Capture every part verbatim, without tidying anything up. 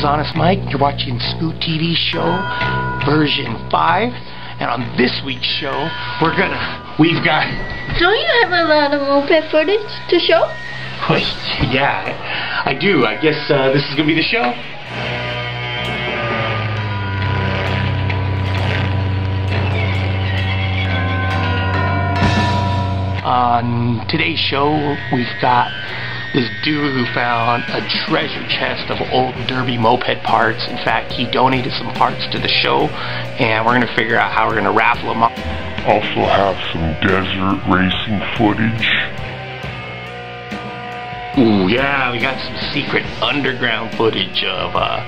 is Honest Mike. You're watching Scoot T V Show version five, and on this week's show, we're gonna, we've got... Don't you have a lot of moped footage to show? Wait, yeah, I do. I guess uh, this is gonna be the show. On today's show, we've got this dude who found a treasure chest of old Derby moped parts. In fact, he donated some parts to the show, and we're going to figure out how we're going to raffle them up. Also have some desert racing footage. Ooh, yeah, we got some secret underground footage of uh,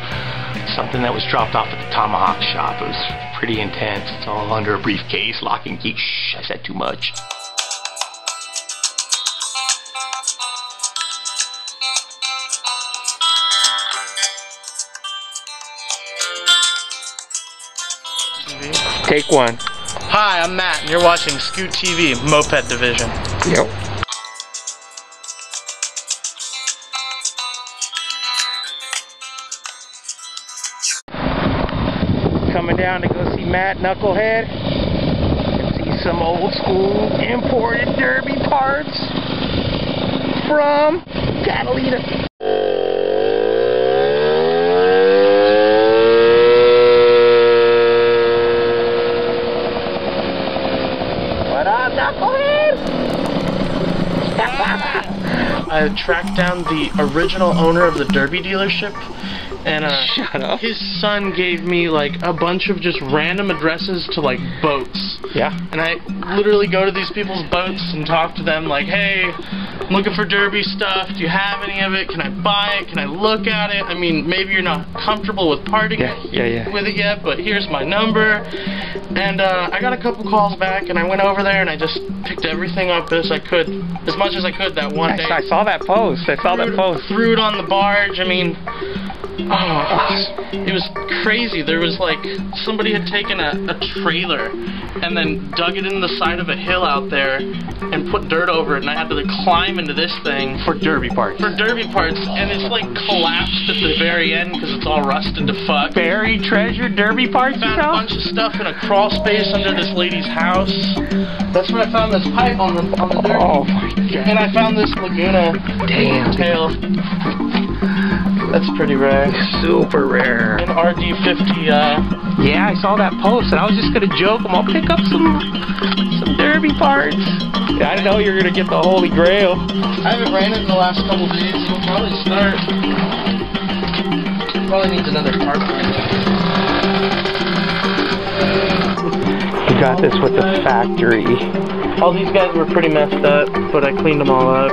something that was dropped off at the Tomahawk shop. It was pretty intense. It's all under a briefcase, lock and key. Shh, I said too much. Take one. Hi, I'm Matt, and you're watching Scoot T V, Moped Division. Yep. Coming down to go see Matt Knucklehead. See some old school imported Derby parts from Catalina. I tracked down the original owner of the Derby dealership, and uh, Shut up. his son gave me like a bunch of just random addresses to like boats. Yeah. And I literally go to these people's boats and talk to them like, hey, I'm looking for Derby stuff. Do you have any of it? Can I buy it? Can I look at it? I mean, maybe you're not comfortable with parting yeah, yeah, yeah. with it yet, but here's my number. And uh, I got a couple calls back, and I went over there and I just picked everything up as I could, as much as I could that one I, day. I saw that post. I saw that post. Threw it on the barge. I mean, oh, it was crazy. There was like somebody had taken a, a trailer and then dug it in the side of a hill out there and put dirt over it, and I had to like, climb into this thing for Derby parts. For Derby parts, and it's like collapsed at the very end because it's all rusted to fuck. Buried treasure Derby parts. Found a bunch of stuff in a crawl space under this lady's house. That's where I found this pipe on the on the Derby. Oh my god! And I found this Laguna. Damn. Tail. That's pretty rare. Super rare. An R D fifty, uh... yeah, I saw that post, and I was just gonna joke, I'm gonna pick up some some Derby parts. Yeah, I know you're gonna get the Holy Grail. I haven't ran it in the last couple days, so we'll probably start. Probably needs another part. You got this with the factory. All these guys were pretty messed up, but I cleaned them all up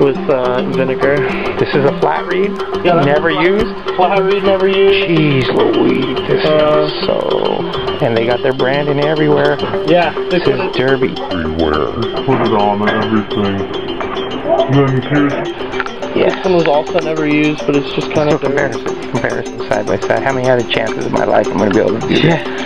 with uh, vinegar. This is a flat reed, yeah, never flat, used. Flat reed, never used. Jeez Louise, this uh, is so... And they got their branding everywhere. Yeah. This, this is Derby. Everywhere. Put it on everything. Then here's... Yeah. This one was also never used, but it's just kind so of comparison, dirty. Comparison side by side. How many other chances in my life I'm going to be able to do yeah. this?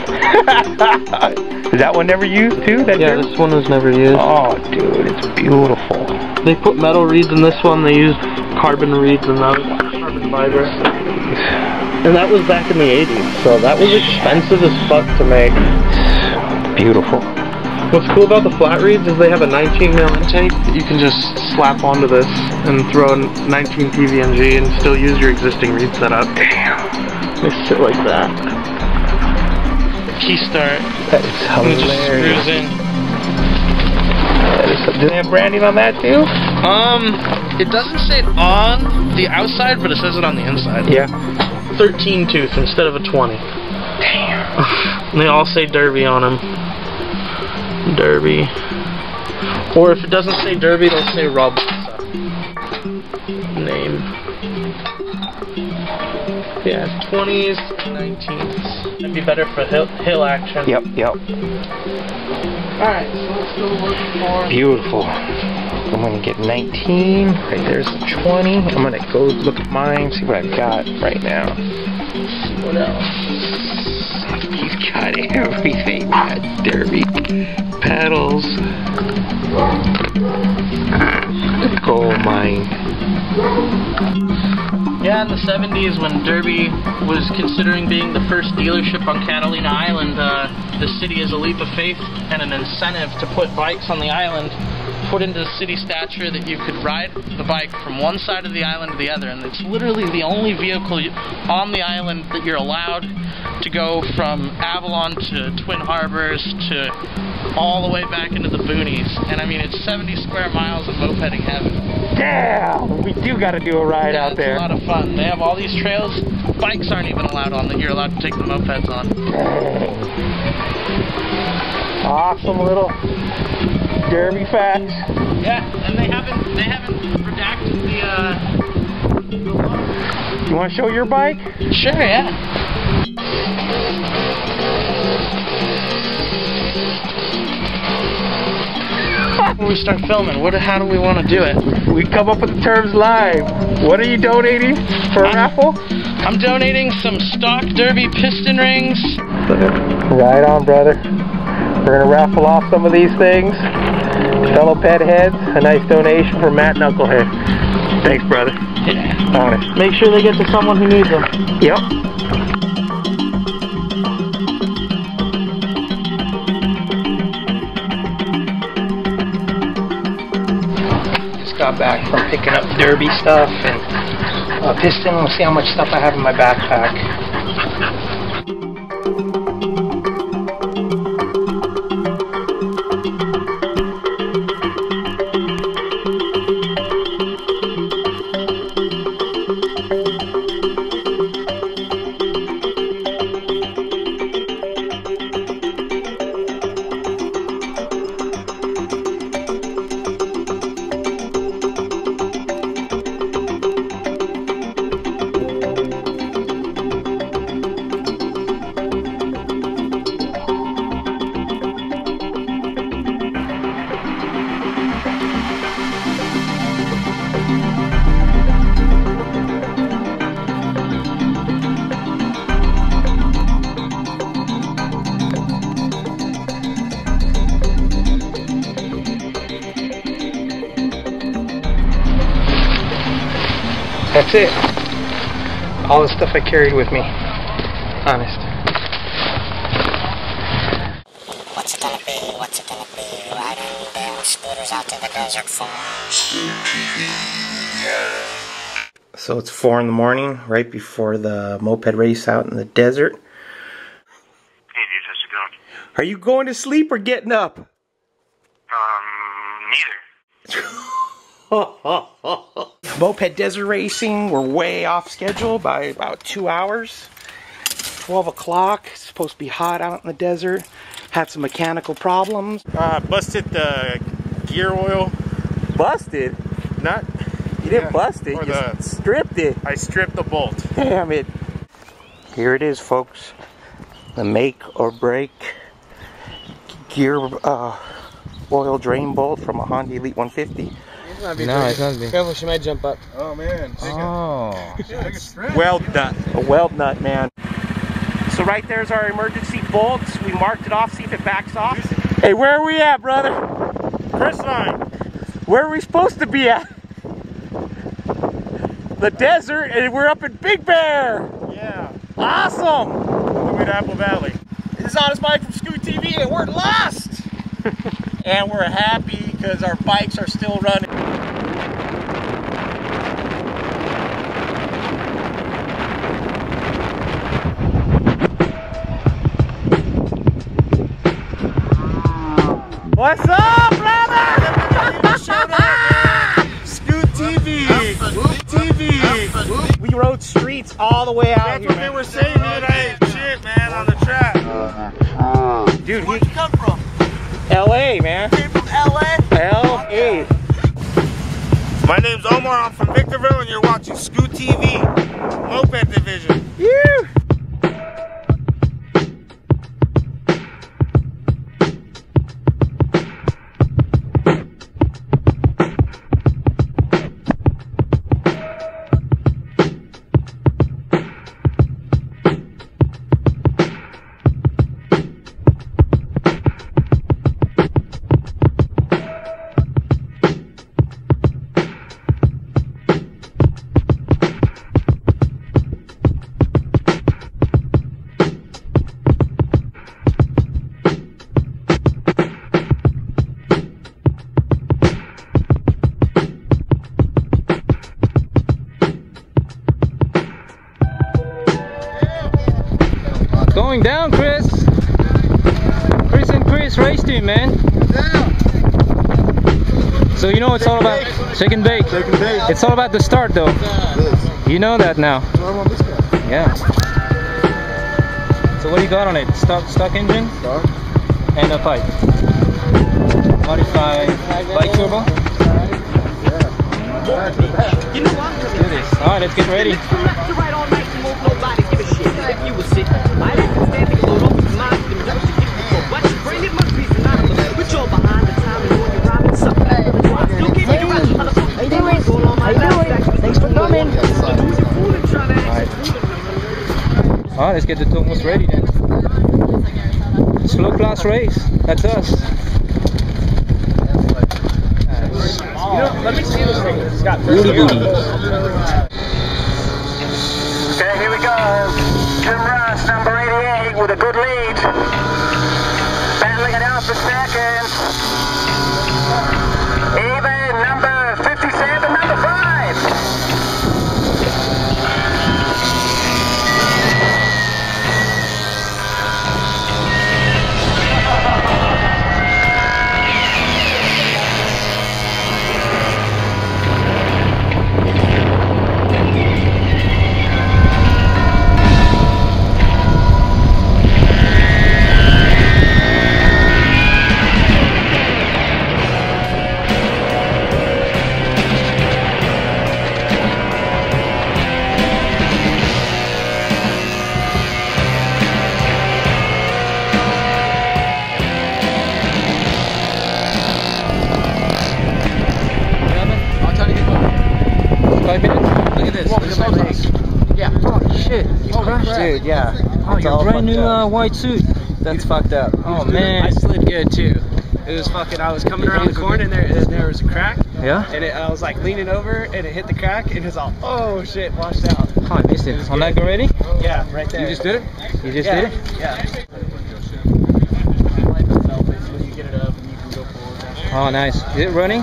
Is that one never used too? That yeah, dirt? This one was never used. Oh dude, it's beautiful. They put metal reeds in this one, they used carbon reeds in that one, carbon fiber. And that was back in the eighties, so that was expensive as fuck to make. Beautiful. What's cool about the flat reeds is they have a nineteen mil intake that you can just slap onto this and throw a nineteen P V N G and still use your existing reed setup. Damn. They sit like that. Key start. That is hilarious. And it just screws in. Do they have branding on that too? Um, it doesn't say it on the outside, but it says it on the inside. Yeah. thirteen tooth instead of a twenty. Damn. And they all say Derby on them. Derby. Or if it doesn't say Derby, they'll say Rob. Name. Yeah, twenties, nineteens. It'd be better for hill, hill action. Yep, yep. Alright, so let's go look for... Beautiful. I'm going to get nineteen. Right there's the twenty. I'm going to go look at mine, see what I've got right now. What else? He's got everything. That Derby pedals. Gold mine. Yeah, in the seventies, when Derby was considering being the first dealership on Catalina Island, uh, the city, as a leap of faith and an incentive to put bikes on the island, put into the city stature that you could ride the bike from one side of the island to the other. And it's literally the only vehicle on the island that you're allowed to go from Avalon to Twin Harbors to all the way back into the boonies. And I mean, it's seventy square miles of mopeding heaven. Damn! We do gotta do a ride yeah, out there. It's a lot of fun. They have all these trails bikes aren't even allowed on that you're allowed to take the mopeds on. Awesome little Derby facts. Yeah, and they haven't they haven't redacted the uh the logo. You wanna show your bike? Sure, yeah. We start filming. What? How do we want to do it? We come up with the terms live. What are you donating for a I'm, raffle? I'm donating some stock Derby piston rings. Right on, brother. We're gonna raffle off some of these things. Fellow pet heads, a nice donation for Matt Knucklehead. Thanks, brother. Yeah. Honest. Make sure they get to someone who needs them. Yep. Got back from picking up Derby stuff and uh, piston. We'll see how much stuff I have in my backpack. That's it. All the stuff I carried with me. Honest. What's it gonna be? What's it gonna be? Riding down scooters out to the desert for So it's four in the morning, right before the moped race out in the desert. Hey dude, how's it going? Are you going to sleep or getting up? Um, neither. Moped desert racing, we're way off schedule by about two hours. twelve o'clock, it's supposed to be hot out in the desert. Had some mechanical problems. Uh, busted the gear oil. Busted? Not. You didn't yeah, bust it, you the, stripped it. I stripped the bolt. Damn it. Here it is, folks. The make or break gear uh, oil drain bolt from a Honda Elite one fifty. No, it's not big. Careful, she might jump up. Oh man. Oh. Weld nut. A weld nut, man. So right there's our emergency bolts. We marked it off, see if it backs off. Hey, where are we at, brother? First line. Where are we supposed to be at? The desert, and we're up in Big Bear. Yeah. Awesome. We're at Apple Valley. This is Honest Mike from Scoot T V, and we're lost. And we're happy because our bikes are still running. What's up, brother? Scoot T V, Scoot T V. We rode streets all the way out. That's here, what man. They were saying the other day. Shit, man, on the track. Dude, where'd you come from? L A, man. Came from L A. L A. My name's Omar. I'm from Victorville, and you're watching Scoot T V, Moped Division. Yeah. this race team, man. So you know it's all about shake and bake. It's all about the start, though. You know that now. Yeah. So what do you got on it? Stock, stock engine and a pipe. Modified bike turbo. Let's do this. All right, let's get ready. Alright, let's get the Tomos ready then. Slow class race, that's us. You know, let me see this thing. It's got okay, here we go. Jim Ross, number eighty-eight, with a good lead. Battling it out for seconds. Even number. Dude, yeah. Oh, that's your brand new uh, white suit. That's fucked up. Oh man, I slid good too. It was fucking. I was coming around the corner and there, and there was a crack. Yeah. And it, I was like leaning over and it hit the crack and it's all oh shit washed out. Oh, I missed it. it On that already? Yeah, right there. You just did it. You just yeah. did it. Yeah. Oh nice. Is it running?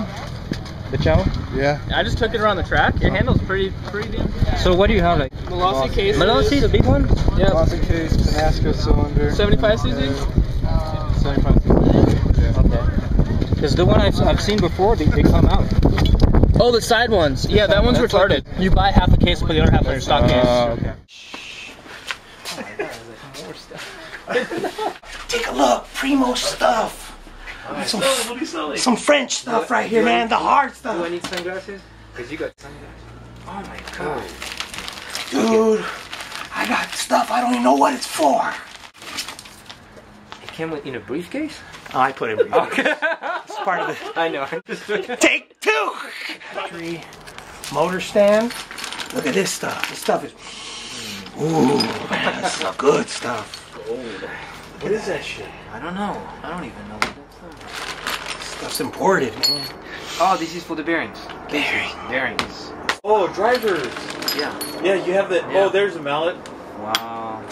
The channel? Yeah. I just took it around the track. Your oh. handle's pretty, pretty damn good. So what do you have like? Malossi case. Malossi, the big one? Yeah. Malossi case, Panasco cylinder. seventy-five C C? Uh, seventy-five C C. Yeah. Okay. Because the one I've, I've seen before, they, they come out. Oh, the side ones. Yeah, that one's That's retarded. Like you buy half a case, put the other half on your stock uh, case. Oh, okay. Take a look, Primo stuff. Some, slowly, some French stuff right here, man. The hard stuff. Do I need sunglasses? Because you got sunglasses. Oh my god. Dude, I got stuff I don't even know what it's for. It came in a briefcase? Oh, I put it in a briefcase. It's part of it. I know. Take two! Battery, motor stand. Look at this stuff. This stuff is. Ooh, man. That's some good stuff. Gold. What is that shit? I don't know. I don't even know. Stuff's imported, man. Oh, this is for the bearings. Bearings. Bearings. Oh, drivers. Yeah. Yeah, you have the. Yeah. Oh, there's a mallet. Wow.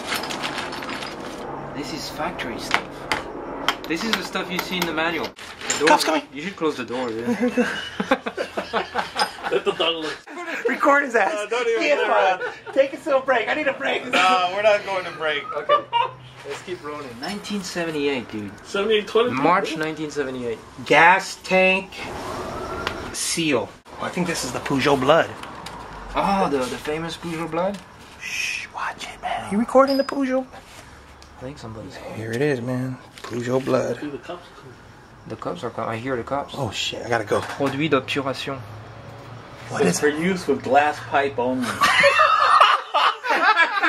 This is factory stuff. This is the stuff you see in the manual. The door, cops coming. You should close the door, yeah. Let the dog look. Record his ass. Uh, don't even get around. Take a little break. I need a break. No, we're not going to break. Okay. Let's keep rolling. nineteen seventy-eight, dude. seventy-eight, twenty, March nineteen seventy-eight. Gas tank seal. Oh, I think this is the Peugeot blood. Oh, the, the famous Peugeot blood? Shh, watch it, man. You recording the Peugeot? I think somebody's home. Here it is, man. Peugeot blood. The cops, the cops are coming. I hear the cops. Oh, shit. I gotta go. Produit d'obturation. What is it? For use with glass pipe only.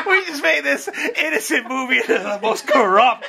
We just made this innocent movie into the most corrupt